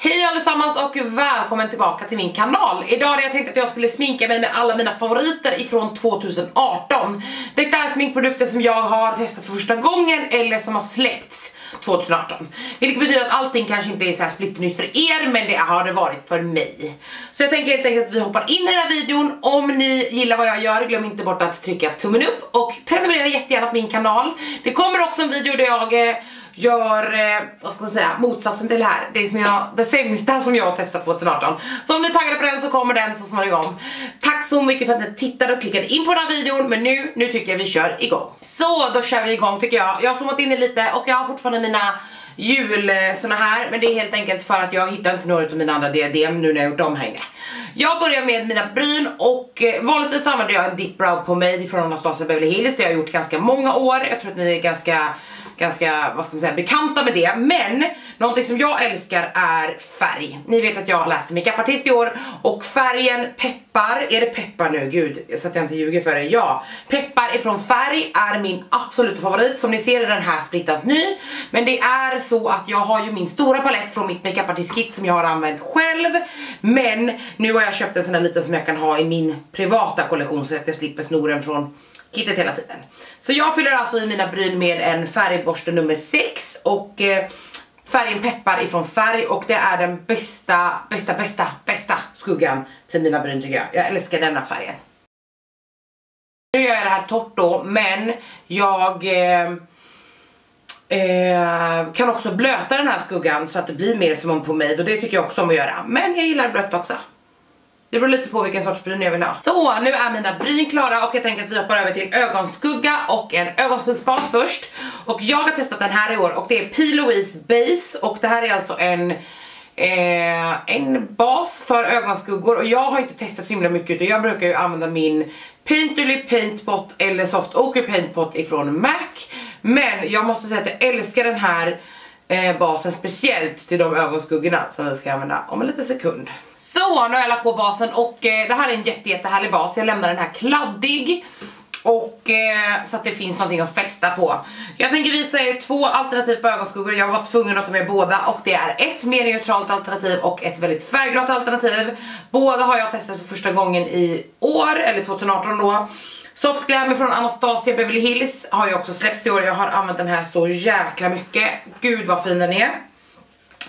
Hej allesammans och välkommen tillbaka till min kanal. Idag hade jag tänkt att jag skulle sminka mig med alla mina favoriter ifrån 2018. Det är sminkprodukter som jag har testat för första gången eller som har släppts 2018. Vilket betyder att allting kanske inte är så här splitternytt för er, men det har det varit för mig. Så jag tänker helt enkelt att vi hoppar in i den här videon. Om ni gillar vad jag gör, glöm inte bort att trycka tummen upp och prenumerera jättegärna på min kanal. Det kommer också en video där jag gör, vad ska man säga, motsatsen till det här. Det är som jag, det sämsta som jag har testat 2018. Så om ni taggade på den så kommer den så småningom. Tack så mycket för att ni tittade och klickade in på den här videon. Men nu tycker jag vi kör igång. Så då kör vi igång tycker jag. Jag har zoomat in det lite och jag har fortfarande mina jul såna här. Men det är helt enkelt för att jag hittar inte några av mina andra diadem nu när jag gjort dem här inne. Jag börjar med mina bryn och vanligtvis använder jag en deep brow på mig från Anastasia Beverly Hills. Det har jag gjort ganska många år. Jag tror att ni är ganska, vad ska man säga, bekanta med det. Men någonting som jag älskar är färg. Ni vet att jag har läst makeupartist i år och färgen peppar, är det peppar nu? Gud, så att jag inte ljuger för det. Ja, peppar ifrån färg är min absoluta favorit. Som ni ser i den här splittans ny. Men det är så att jag har ju min stora palett från mitt makeupartistkit som jag har använt själv. Men nu har jag köpt en sån här liten som jag kan ha i min privata kollektion så att jag slipper snoren från kittet hela tiden. Så jag fyller alltså i mina bryn med en färgborste nummer 6 och färgen peppar ifrån färg och det är den bästa skuggan till mina bryn tycker jag. Jag älskar denna färgen. Nu gör jag det här torrt då, men jag kan också blöta den här skuggan så att det blir mer som en pomade och det tycker jag också om att göra. Men jag gillar blött också. Det beror lite på vilken sorts bryn jag vill ha. Så nu är mina bryn klara och jag tänker att vi hoppar över till ögonskugga och en ögonskuggsbas först. Och jag har testat den här i år och det är P.Louise Base och det här är alltså en bas för ögonskuggor och jag har inte testat så himla mycket utan jag brukar ju använda min Painterly Paintpot eller Soft Ochre Paintpot ifrån MAC. Men jag måste säga att jag älskar den här basen speciellt till de ögonskuggorna som vi ska använda om en liten sekund. Så nu har jag lagt på basen och det här är en jättehärlig bas. Jag lämnar den här kladdig och så att det finns någonting att fästa på. Jag tänker visa er två alternativ på ögonskuggor. Jag var tvungen att ta med båda och det är ett mer neutralt alternativ och ett väldigt färgglatt alternativ. Båda har jag testat för första gången i år eller 2018 då. Soft Glam från Anastasia Beverly Hills har jag också släppt i år. Jag har använt den här så jäkla mycket. Gud vad fin den är.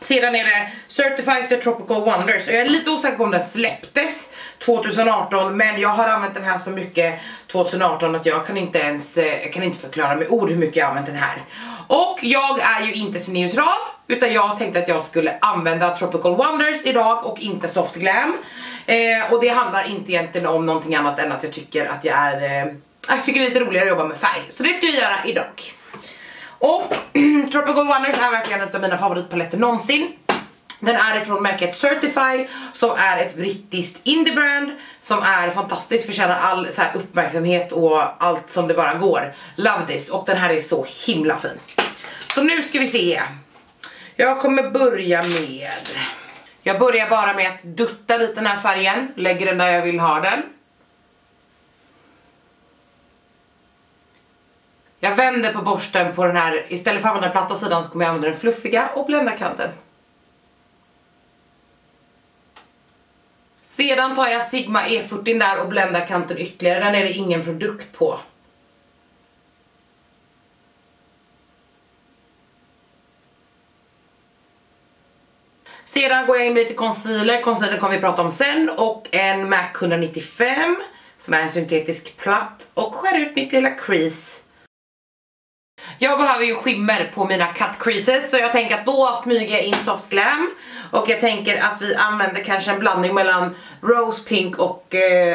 Sedan är det Certified Tropical Wonders. Och jag är lite osäker på om den släpptes 2018. Men jag har använt den här så mycket 2018 att jag kan inte ens förklara med ord hur mycket jag har använt den här. Och jag är ju inte så neutral. Utan jag tänkte att jag skulle använda Tropical Wonders idag och inte Soft Glam. Och det handlar inte egentligen om någonting annat än att jag tycker att jag tycker det är lite roligare att jobba med färg. Så det ska vi göra idag. Och Tropical Wonders är verkligen en av mina favoritpaletter någonsin. Den är ifrån märket Certifeye som är ett brittiskt indiebrand som är fantastiskt, förtjänar all så här uppmärksamhet och allt som det bara går. Love this, och den här är så himla fin. Så nu ska vi se. Jag kommer börja med, jag börjar bara med att dutta lite den här färgen, lägger den där jag vill ha den. Jag vänder på borsten på den här, istället för att använda den platta sidan så kommer jag använda den fluffiga och blända kanten. Sedan tar jag Sigma E40 där och bländar kanten ytterligare, den är det ingen produkt på. Sedan går jag in lite concealer, kommer vi prata om sen, och en MAC 195 som är en syntetisk platt och skär ut mitt lilla crease. Jag behöver ju skimmer på mina cut creases så jag tänker att då smyger jag in Soft Glam och jag tänker att vi använder kanske en blandning mellan Rose Pink och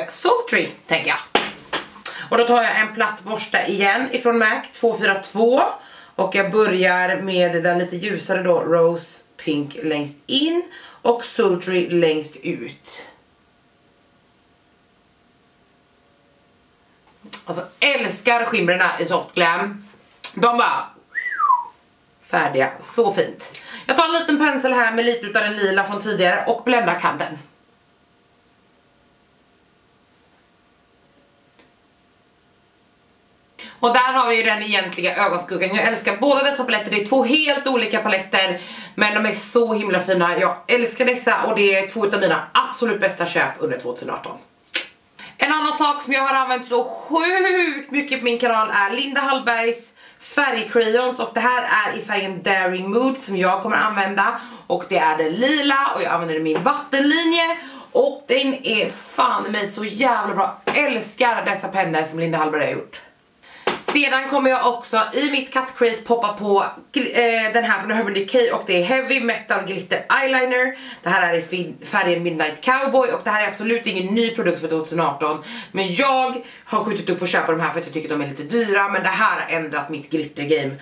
Sultry, tänker jag. Och då tar jag en platt borste igen ifrån MAC 242 och jag börjar med den lite ljusare då, Rose Pink längst in och Sultry längst ut. Alltså älskar skimmerna i Soft Glam. De bara färdiga, så fint. Jag tar en liten pensel här med lite utav den lila från tidigare och bländar kanten. Och där har vi ju den egentliga ögonskuggan. Jag älskar båda dessa paletter. Det är två helt olika paletter, men de är så himla fina. Jag älskar dessa och det är två av mina absolut bästa köp under 2018. En annan sak som jag har använt så sjukt mycket på min kanal är Linda Hallbergs färgcrayons, och det här är i färgen Daring Mood som jag kommer använda, och det är den lila och jag använder min vattenlinje och den är fan mig så jävla bra. Älskar dessa pennor som Linda Hallberg har gjort. Sedan kommer jag också i mitt Cut Craze poppa på den här från Urban Decay, och det är Heavy Metal Glitter Eyeliner. Det här är i färgen Midnight Cowboy, och det här är absolut ingen ny produkt för 2018. Men jag har skjutit upp och köpa de här för att jag tycker att de är lite dyra, men det här har ändrat mitt glitter game.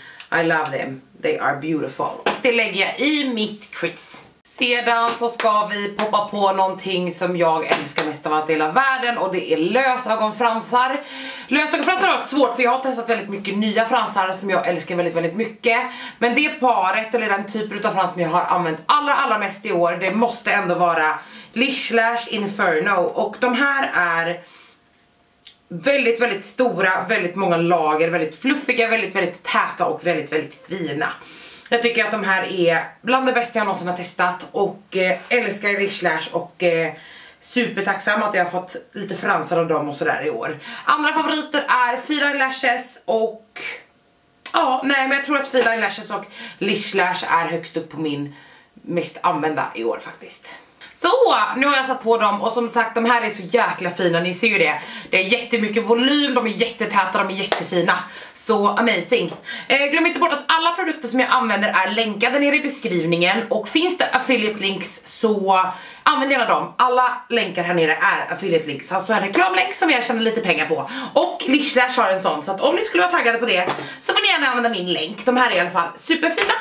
I love them, they are beautiful. Och det lägger jag i mitt crease. Sedan så ska vi poppa på någonting som jag älskar mest av allt i hela världen, och det är lösögonfransar. Lösögonfransar har varit svårt för jag har testat väldigt mycket nya fransar som jag älskar väldigt väldigt mycket. Men det paret eller den typen av frans som jag har använt allra mest i år, det måste ändå vara Lish Lash Inferno. Och de här är väldigt väldigt stora, väldigt många lager, väldigt fluffiga, väldigt väldigt täta och väldigt väldigt fina. Jag tycker att de här är bland det bästa jag någonsin har testat, och älskar Lish Lash och supertacksam att jag har fått lite fransar av dem och sådär i år. Andra favoriter är Fine Line Lashes och men jag tror att Fine Line Lashes och Lish Lash är högst upp på min mest använda i år faktiskt. Så, nu har jag satt på dem, och som sagt de här är så jäkla fina, ni ser ju det. Det är jättemycket volym, de är jättetäta, de är jättefina. Så amazing. Glöm inte bort att alla produkter som jag använder är länkade nere i beskrivningen, och finns det affiliate links så använd gärna dem. Alla länkar här nere är affiliate links, alltså en reklamlänk som jag tjänar lite pengar på. Och Lish Lash har en sån, så att om ni skulle vara taggade på det så får ni gärna använda min länk. De här är i alla fall superfina.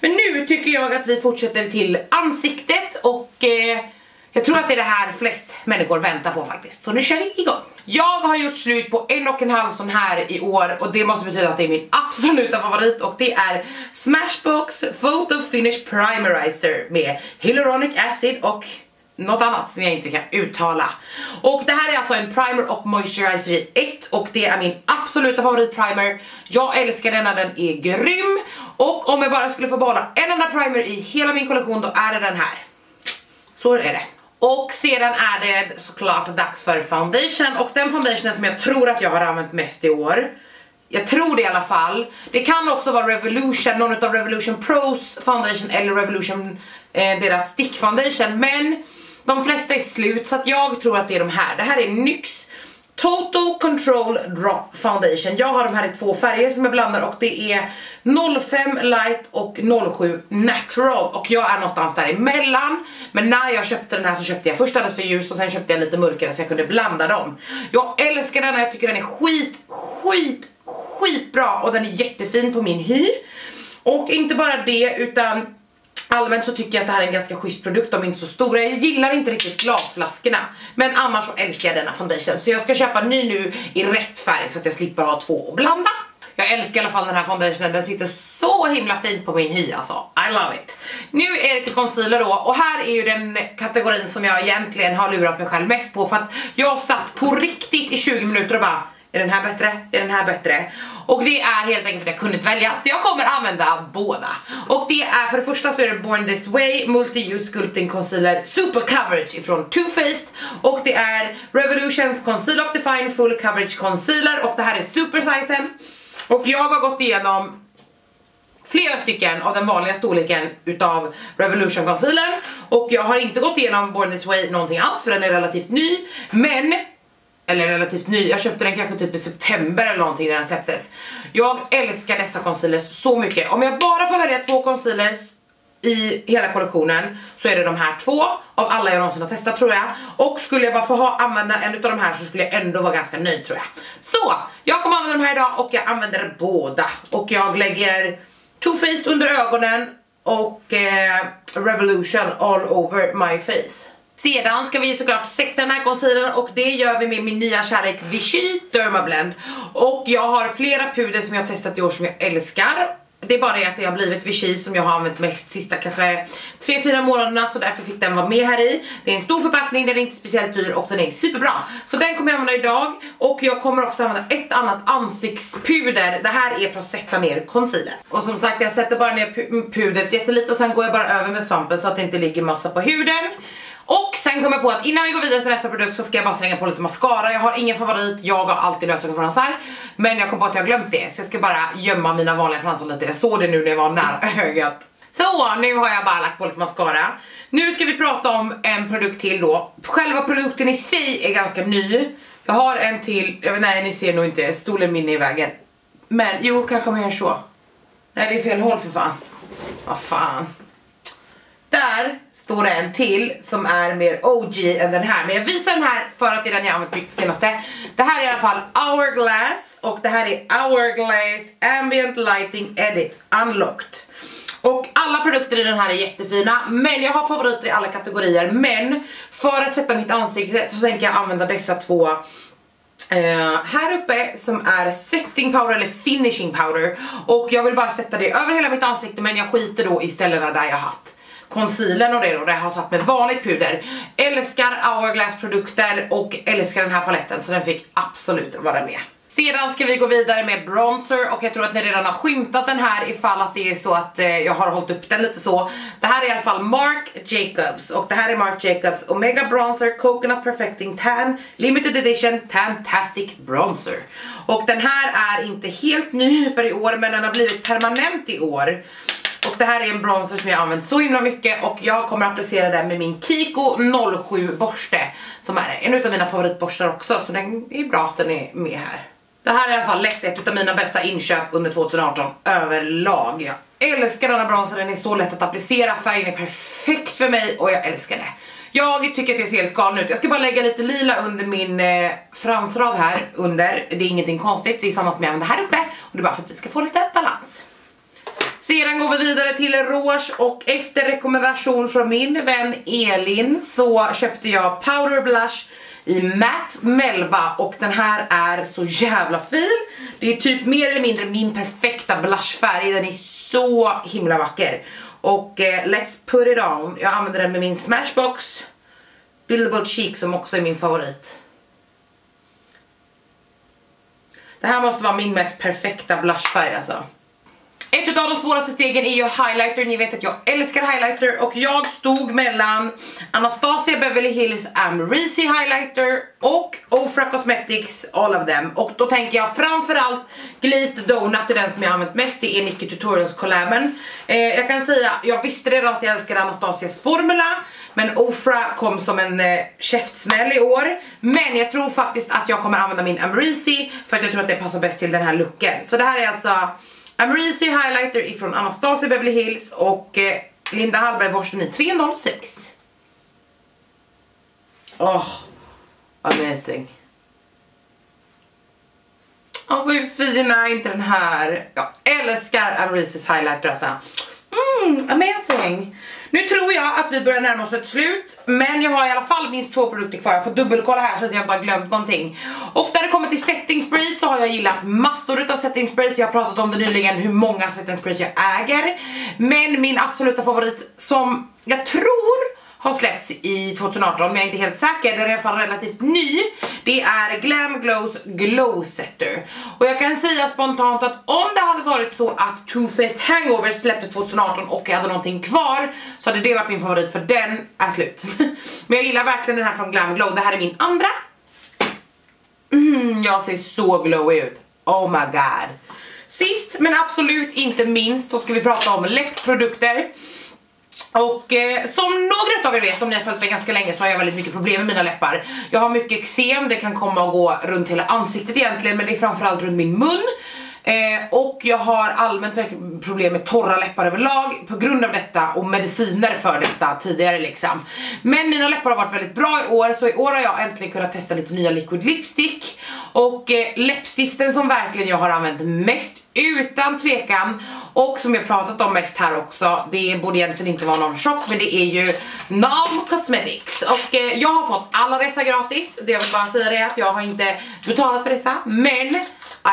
Men nu tycker jag att vi fortsätter till ansiktet, och jag tror att det är det här flest människor väntar på faktiskt. Så nu kör vi igång. Jag har gjort slut på 1,5 sån här i år, och det måste betyda att det är min absoluta favorit, och det är Smashbox Photo Finish Primerizer med Hyaluronic Acid och något annat som jag inte kan uttala. Och det här är alltså en primer och moisturizer i ett, och det är min absoluta favoritprimer. Jag älskar den när den är grym, och om jag bara skulle få behålla en enda primer i hela min kollektion då är det den här. Så är det. Och sedan är det såklart dags för foundation, och den foundationen som jag tror att jag har använt mest i år, jag tror det i alla fall. Det kan också vara Revolution, någon av Revolution Pros foundation eller Revolution deras stick foundation, men de flesta är slut, så att jag tror att det är de här. Det här är NYX Total Control Drop Foundation. Jag har de här i två färger som jag blandar, och det är 05 Light och 07 Natural. Och jag är någonstans däremellan, men när jag köpte den här så köpte jag först alldeles för ljus och sen köpte jag lite mörkare så jag kunde blanda dem. Jag älskar den här, jag tycker den är skitbra, och den är jättefin på min hy. Och inte bara det, utan allmänt så tycker jag att det här är en ganska schysst produkt, de är inte så stora. Jag gillar inte riktigt glasflaskorna, men annars så älskar jag denna foundation. Så jag ska köpa en ny nu i rätt färg så att jag slipper ha två och blanda. Jag älskar i alla fall den här foundationen, den sitter så himla fint på min hy alltså. I love it. Nu är det till concealer då, och här är ju den kategorin som jag egentligen har lurat mig själv mest på. För att jag satt på riktigt i 20 minuter och bara, är den här bättre? Är den här bättre? Och det är helt enkelt att jag kunde inte välja, så jag kommer använda båda. Och det är för det första så är det Born This Way Multi Use Sculpting Concealer Super Coverage ifrån Too Faced. Och det är Revolutions Conceal and Define Full Coverage Concealer, och det här är supersizen. Och jag har gått igenom flera stycken av den vanliga storleken utav Revolution Concealer, och jag har inte gått igenom Born This Way någonting alls för den är relativt ny. Jag köpte den kanske typ i september eller någonting när den släpptes. Jag älskar dessa concealers så mycket. Om jag bara får välja två concealers i hela kollektionen så är det de här två av alla jag någonsin har testat tror jag. Och skulle jag bara få använda en av de här så skulle jag ändå vara ganska nöjd tror jag. Så, jag kommer använda de här idag och jag använder båda. Och jag lägger Too Faced under ögonen och Revolution all over my face. Sedan ska vi såklart sätta den här concealern, och det gör vi med min nya kärlek Vichy Dermablend. Och jag har flera puder som jag har testat i år som jag älskar. Det är bara det att det har blivit Vichy som jag har använt mest sista kanske 3-4 månaderna, så därför fick den vara med här i. Det är en stor förpackning, den är inte speciellt dyr och den är superbra. Så den kommer jag använda idag, och jag kommer också använda ett annat ansiktspuder. Det här är för att sätta ner concealer. Och som sagt, jag sätter bara ner pudret jättelite och sen går jag bara över med svampen så att det inte ligger massa på huden. Och sen kommer jag på att innan vi går vidare till nästa produkt så ska jag bara slänga på lite mascara. Jag har ingen favorit, jag har alltid lösögonfransar. Men jag kom på att jag har glömt det, så jag ska bara gömma mina vanliga fransar lite. Jag såg det nu när jag var nära ögat. Så nu har jag bara lagt på lite mascara. Nu ska vi prata om en produkt till då. Själva produkten i sig är ganska ny. Jag har en till, jag vet, nej, ni ser nog inte, stolen min är i vägen. Men jo, kanske man gör så. Nej, det är fel håll för fan. Vad fan. Där står det en till som är mer OG än den här. Men jag visar den här för att det är den jag använt mycket senaste. Det här är i alla fall Hourglass. Och det här är Hourglass Ambient Lighting Edit Unlocked. Och alla produkter i den här är jättefina. Men jag har favoriter i alla kategorier. Men för att sätta mitt ansikte så tänker jag använda dessa två. Här uppe som är setting powder eller finishing powder. Och jag vill bara sätta det över hela mitt ansikte. Men jag skiter då i ställena där jag har haft concealern och det då, där jag har satt med vanligt puder. Älskar Hourglass-produkter och älskar den här paletten, så den fick absolut vara med. Sedan ska vi gå vidare med bronzer, och jag tror att ni redan har skymtat den här ifall att det är så att jag har hållit upp den lite så. Det här är i alla fall Marc Jacobs, och det här är Marc Jacobs Omega Bronzer Coconut Perfecting Tan Limited Edition Tantastic Bronzer. Och den här är inte helt ny för i år, men den har blivit permanent i år. Och det här är en bronzer som jag använt så himla mycket, och jag kommer att applicera den med min Kiko 07 borste, som är en av mina favoritborstar också, så den är bra att den är med här. Det här är i alla fall ett av mina bästa inköp under 2018 överlag. Jag älskar den här bronzern, den är så lätt att applicera, färgen är perfekt för mig och jag älskar det. Jag tycker att det ser helt galen ut. Jag ska bara lägga lite lila under min fransrad här under. Det är ingenting konstigt, det är samma som jag använder här uppe, och det är bara för att vi ska få lite balans. Sedan går vi vidare till rouge, och efter rekommendation från min vän Elin så köpte jag Powder Blush i Matte Melba, och den här är så jävla fin. Det är typ mer eller mindre min perfekta blushfärg, den är så himla vacker. Och let's put it on, jag använder den med min Smashbox Buildable Cheek som också är min favorit. Det här måste vara min mest perfekta blushfärg alltså. Ett av de svåraste stegen är ju highlighter. Ni vet att jag älskar highlighter, och jag stod mellan Anastasia Beverly Hills Amrezy Highlighter och Ofra Cosmetics, all of them. Och då tänker jag framförallt Glazed Donut är den som jag använt mest, det är Nicky Tutorials collaben. Jag kan säga, jag visste redan att jag älskade Anastasias formula, men Ofra kom som en käftsmäll i år. Men jag tror faktiskt att jag kommer använda min Amrezy, för att jag tror att det passar bäst till den här looken. Så det här är alltså Amrezy Highlighter ifrån Anastasia Beverly Hills, och Linda Hallberg borsten i 306. Åh, amazing. Alltså hur fin är inte den här? Jag älskar Amrezy's highlighter alltså. Amazing. Nu tror jag att vi börjar närma oss ett slut, men jag har i alla fall minst två produkter kvar. Jag får dubbelkolla här så att jag inte har glömt någonting. Och när det kommer till setting spray så har jag gillat massor av setting sprays. Jag har pratat om det nyligen, hur många setting sprays jag äger. Men min absoluta favorit som jag tror har släppts i 2018, men jag är inte helt säker, den är i alla fall relativt ny. Det är Glam Glows Glow Setter. Och jag kan säga spontant att om det hade varit så att Too Faced Hangover släpptes 2018 och jag hade någonting kvar, så hade det varit min favorit, för den är slut. Men jag gillar verkligen den här från Glam Glow. Det här är min andra. Jag ser så glowy ut. Oh my god. Sist men absolut inte minst, då ska vi prata om läppprodukter. Och som några av er vet, om ni har följt mig ganska länge, så har jag väldigt mycket problem med mina läppar. Jag har mycket eksem, det kan komma och gå runt hela ansiktet egentligen, men det är framförallt runt min mun. Och jag har allmänt problem med torra läppar överlag på grund av detta, och mediciner för detta tidigare liksom. Men mina läppar har varit väldigt bra i år, så i år har jag äntligen kunnat testa lite nya liquid lipstick. Och läppstiften som verkligen jag har använt mest utan tvekan, och som jag pratat om mest här också, det borde egentligen inte vara någon chock, men det är ju Nom Cosmetics. Och jag har fått alla dessa gratis, det jag vill bara säga är att jag har inte betalat för dessa, men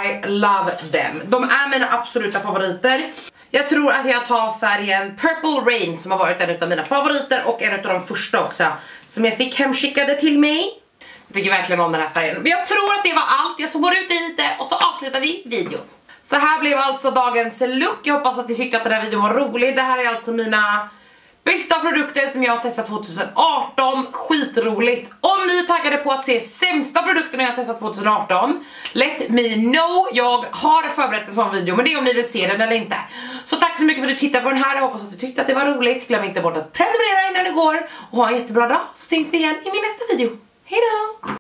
I love them. De är mina absoluta favoriter. Jag tror att jag tar färgen Purple Rain som har varit en av mina favoriter och en av de första också som jag fick hemskickade till mig. Jag tycker verkligen om den här färgen. Men jag tror att det var allt. Jag zoomar ut det lite och så avslutar vi videon. Så här blev alltså dagens look. Jag hoppas att ni tyckte att den här videon var rolig. Det här är alltså mina bästa produkter som jag har testat 2018. Skitroligt. Om ni är taggade på att se sämsta produkterna jag har testat 2018, let me know. Jag har förberett en sån video, men det är om ni vill se den eller inte. Så tack så mycket för att du tittade på den här. Jag hoppas att du tyckte att det var roligt. Glöm inte bort att prenumerera innan du går. Och ha en jättebra dag. Så syns vi igen i min nästa video. Hej då!